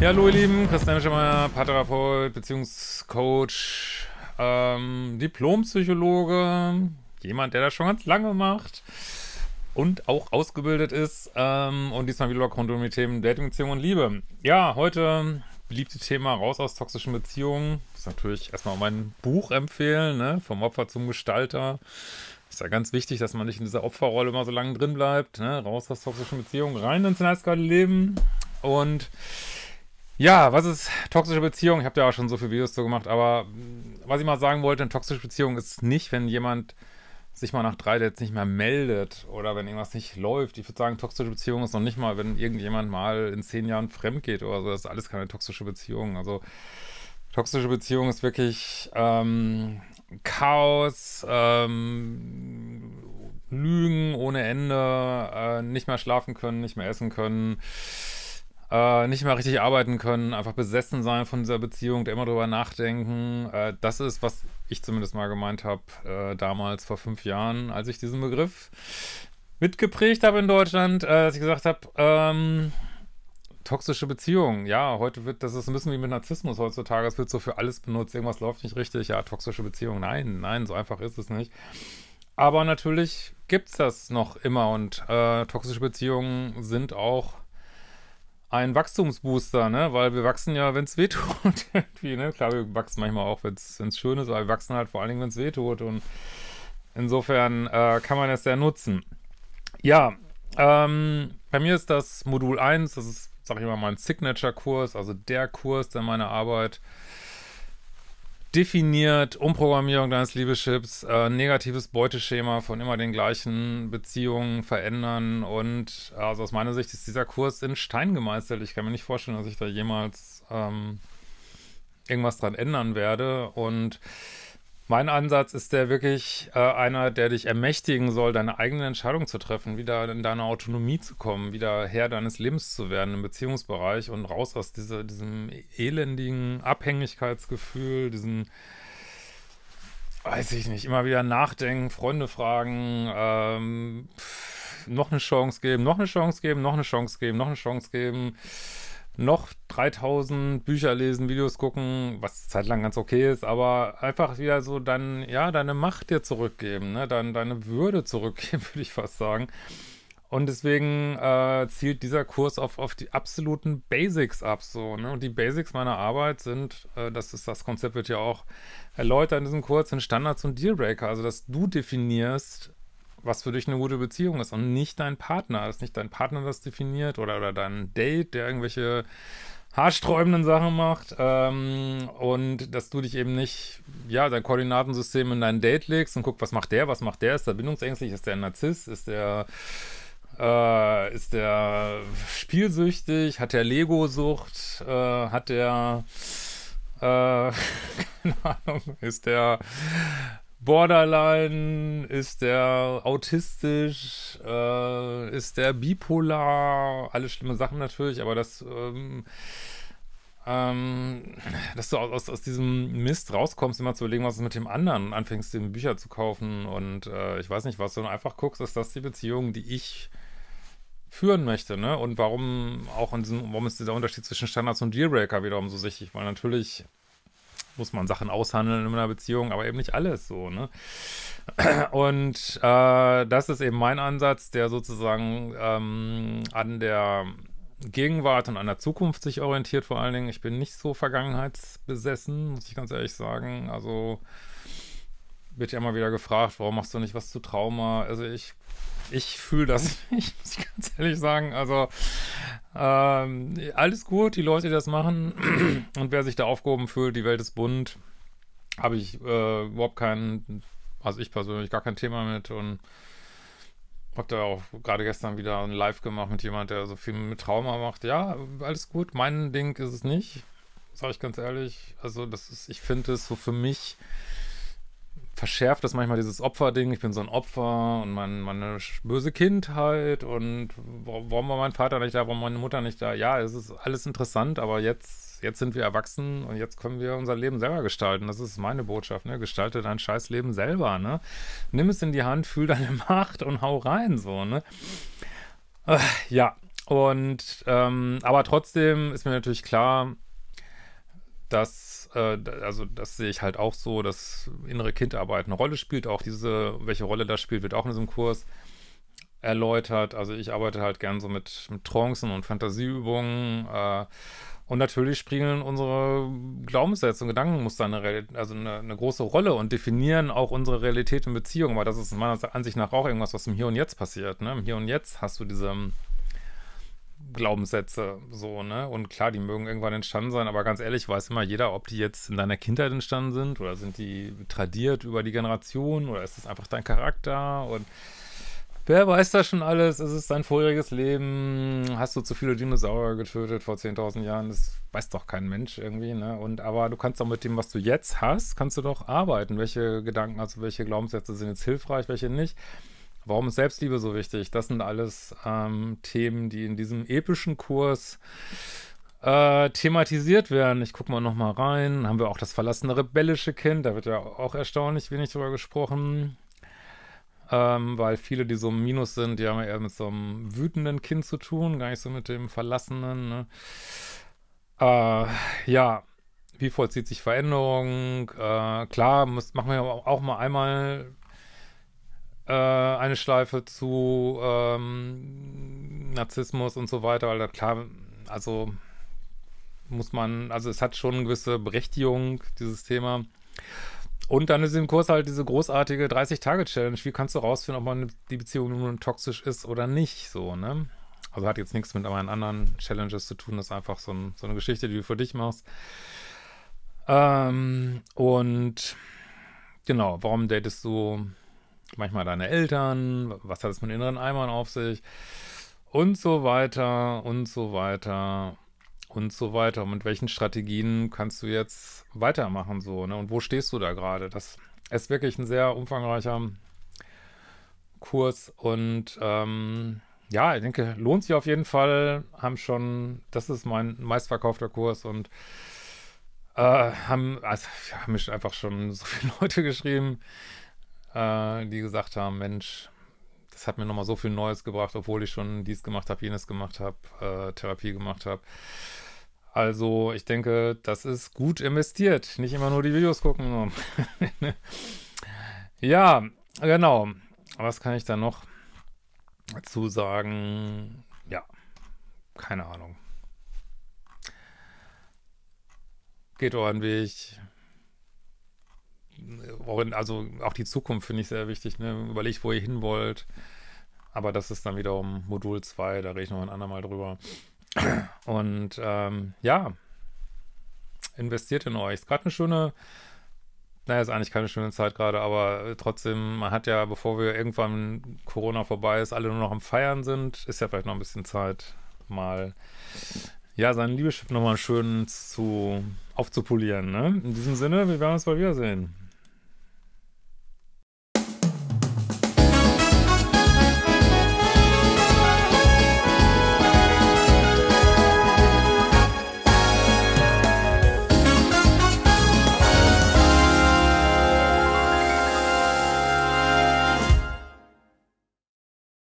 Ja, hallo ihr Lieben, Christian Hemschemeier, Paartherapeut, Beziehungscoach, Diplompsychologe, jemand, der das schon ganz lange macht und auch ausgebildet ist, und diesmal wieder rund um die Themen Dating, Beziehung und Liebe. Ja, heute beliebte Thema raus aus toxischen Beziehungen. Ich muss natürlich erstmal mein Buch empfehlen, ne? Vom Opfer zum Gestalter. Ist ja ganz wichtig, dass man nicht in dieser Opferrolle immer so lange drin bleibt, ne? Raus aus toxischen Beziehungen, rein ins geile Leben. Und ja, was ist toxische Beziehung? Ich habe ja auch schon so viele Videos so gemacht, aber was ich mal sagen wollte, eine toxische Beziehung ist nicht, wenn jemand sich mal nach 3 Dates nicht mehr meldet oder wenn irgendwas nicht läuft. Ich würde sagen, toxische Beziehung ist noch nicht mal, wenn irgendjemand mal in 10 Jahren fremd geht oder so. Das ist alles keine toxische Beziehung. Also toxische Beziehung ist wirklich Chaos, Lügen ohne Ende, nicht mehr schlafen können, nicht mehr essen können, nicht mehr richtig arbeiten können, einfach besessen sein von dieser Beziehung, immer drüber nachdenken. Das ist, was ich zumindest mal gemeint habe, damals vor 5 Jahren, als ich diesen Begriff mitgeprägt habe in Deutschland, dass ich gesagt habe, toxische Beziehung, ja, heute wird, das ist ein bisschen wie mit Narzissmus heutzutage, es wird so für alles benutzt, irgendwas läuft nicht richtig, ja, toxische Beziehung, nein, nein, so einfach ist es nicht. Aber natürlich gibt's das noch immer und toxische Beziehungen sind auch ein Wachstumsbooster, ne? Weil wir wachsen ja, wenn es wehtut, irgendwie, ne? Klar, wir wachsen manchmal auch, wenn es schön ist, aber wir wachsen halt vor allen Dingen, wenn es wehtut. Und insofern kann man das sehr nutzen. Ja, bei mir ist das Modul 1, das ist, sag ich mal, mein Signature-Kurs, also der Kurs, der meine Arbeit definiert, Umprogrammierung deines Liebeschips, negatives Beuteschema von immer den gleichen Beziehungen verändern und also aus meiner Sicht ist dieser Kurs in Stein gemeißelt. Ich kann mir nicht vorstellen, dass ich da jemals irgendwas dran ändern werde und mein Ansatz ist der wirklich einer, der dich ermächtigen soll, deine eigene Entscheidung zu treffen, wieder in deine Autonomie zu kommen, wieder Herr deines Lebens zu werden im Beziehungsbereich und raus aus diesem elendigen Abhängigkeitsgefühl, diesen, weiß ich nicht, immer wieder nachdenken, Freunde fragen, noch eine Chance geben, noch eine Chance geben, noch eine Chance geben, noch eine Chance geben, noch 3000 Bücher lesen, Videos gucken, was zeitlang ganz okay ist, aber einfach wieder so dann, ja, deine Macht dir zurückgeben, ne? Deine Würde zurückgeben, würde ich fast sagen. Und deswegen zielt dieser Kurs auf die absoluten Basics ab, so, ne? Und die Basics meiner Arbeit sind, das Konzept wird ja auch erläutert in diesem Kurs, sind Standards und Dealbreaker, also dass du definierst, was für dich eine gute Beziehung ist und nicht dein Partner. Das ist nicht dein Partner, das definiert oder dein Date, der irgendwelche haarsträubenden Sachen macht und dass du dich eben nicht, ja, dein Koordinatensystem in dein Date legst und guck, was macht der, ist der bindungsängstlich, ist der ein Narzisst, ist der spielsüchtig, hat der Lego-Sucht, hat der, keine Ahnung, ist der Borderline, ist der autistisch, ist der bipolar, alle schlimme Sachen natürlich, aber das, dass du aus diesem Mist rauskommst, immer zu überlegen, was ist mit dem anderen und anfängst, dir Bücher zu kaufen und ich weiß nicht was, sondern einfach guckst, ist das die Beziehung, die ich führen möchte, ne? Und warum auch in diesem, warum ist dieser Unterschied zwischen Standards und Dealbreaker wiederum so wichtig, weil natürlich muss man Sachen aushandeln in einer Beziehung, aber eben nicht alles so, ne? Und das ist eben mein Ansatz, der sozusagen an der Gegenwart und an der Zukunft sich orientiert vor allen Dingen. Ich bin nicht so vergangenheitsbesessen, muss ich ganz ehrlich sagen. Also wird ja immer wieder gefragt, warum machst du nicht was zu Trauma? Also ich fühle das nicht, muss ich ganz ehrlich sagen. Also alles gut, die Leute, die das machen und wer sich da aufgehoben fühlt, die Welt ist bunt, habe ich überhaupt keinen, also ich persönlich gar kein Thema mit und habe da auch gerade gestern wieder ein Live gemacht mit jemand, der so viel mit Trauma macht. Ja, alles gut, mein Ding ist es nicht, sage ich ganz ehrlich. Also das ist, ich finde es so für mich verschärft das manchmal dieses Opferding, ich bin so ein Opfer und meine böse Kindheit und warum war mein Vater nicht da, warum meine Mutter nicht da? Ja, es ist alles interessant, aber jetzt sind wir erwachsen und jetzt können wir unser Leben selber gestalten. Das ist meine Botschaft, ne? Gestalte dein scheiß Leben selber, ne? Nimm es in die Hand, fühl deine Macht und hau rein, so, ne? Ja, Und aber trotzdem ist mir natürlich klar, dass, also das sehe ich halt auch so, dass innere Kindarbeit eine Rolle spielt. Auch diese, welche Rolle das spielt, wird auch in diesem Kurs erläutert. Also ich arbeite halt gern so mit Trancen und Fantasieübungen. Und natürlich spielen unsere Glaubenssätze und Gedankenmuster eine große Rolle und definieren auch unsere Realität in Beziehungen, weil das ist meiner Ansicht nach auch irgendwas, was im Hier und Jetzt passiert. Ne? Im Hier und Jetzt hast du diese Glaubenssätze, so, ne? Und klar, die mögen irgendwann entstanden sein, aber ganz ehrlich, weiß immer jeder, ob die jetzt in deiner Kindheit entstanden sind oder sind die tradiert über die Generation oder ist es einfach dein Charakter und wer weiß das schon alles? Ist es dein vorheriges Leben? Hast du zu viele Dinosaurier getötet vor 10.000 Jahren? Das weiß doch kein Mensch irgendwie, ne? Und aber du kannst doch mit dem, was du jetzt hast, kannst du doch arbeiten. Welche Gedanken, also welche Glaubenssätze sind jetzt hilfreich, welche nicht? Warum ist Selbstliebe so wichtig? Das sind alles Themen, die in diesem epischen Kurs thematisiert werden. Ich gucke mal nochmal rein. Haben wir auch das verlassene rebellische Kind. Da wird ja auch erstaunlich wenig drüber gesprochen. Weil viele, die so im Minus sind, die haben ja eher mit so einem wütenden Kind zu tun, gar nicht so mit dem Verlassenen, ne? Ja, wie vollzieht sich Veränderung? Klar, machen wir auch mal einmal eine Schleife zu Narzissmus und so weiter, weil klar, also muss man, also es hat schon eine gewisse Berechtigung, dieses Thema. Und dann ist im Kurs halt diese großartige 30-Tage-Challenge. Wie kannst du rausfinden, ob man die Beziehung nun toxisch ist oder nicht? So, ne? Also hat jetzt nichts mit meinen anderen Challenges zu tun. Das ist einfach so eine Geschichte, die du für dich machst. Und genau, warum datest du manchmal deine Eltern? Was hat es mit inneren Eimern auf sich? Und so weiter und so weiter. Und so weiter. Und mit welchen Strategien kannst du jetzt weitermachen, so, ne? Und wo stehst du da gerade? Das ist wirklich ein sehr umfangreicher Kurs. Und ja, ich denke, lohnt sich auf jeden Fall. Haben schon, das ist mein meistverkaufter Kurs und haben mich einfach schon so viele Leute geschrieben, die gesagt haben, Mensch, das hat mir nochmal so viel Neues gebracht, obwohl ich schon dies gemacht habe, jenes gemacht habe, Therapie gemacht habe. Also ich denke, das ist gut investiert. Nicht immer nur die Videos gucken. Ja, genau. Was kann ich da noch dazu sagen? Ja, keine Ahnung. Geht euren Weg. Also auch die Zukunft finde ich sehr wichtig, ne? Überlegt, wo ihr hin wollt. Aber das ist dann wiederum Modul 2, da rede ich noch ein andermal drüber. Und ja, investiert in euch. Ist gerade eine schöne, naja, ist eigentlich keine schöne Zeit gerade, aber trotzdem, man hat ja, bevor wir irgendwann Corona vorbei ist, alle nur noch am Feiern sind, ist ja vielleicht noch ein bisschen Zeit, mal ja, sein Liebeschip nochmal schön aufzupolieren, ne? In diesem Sinne, wir werden uns bald wiedersehen.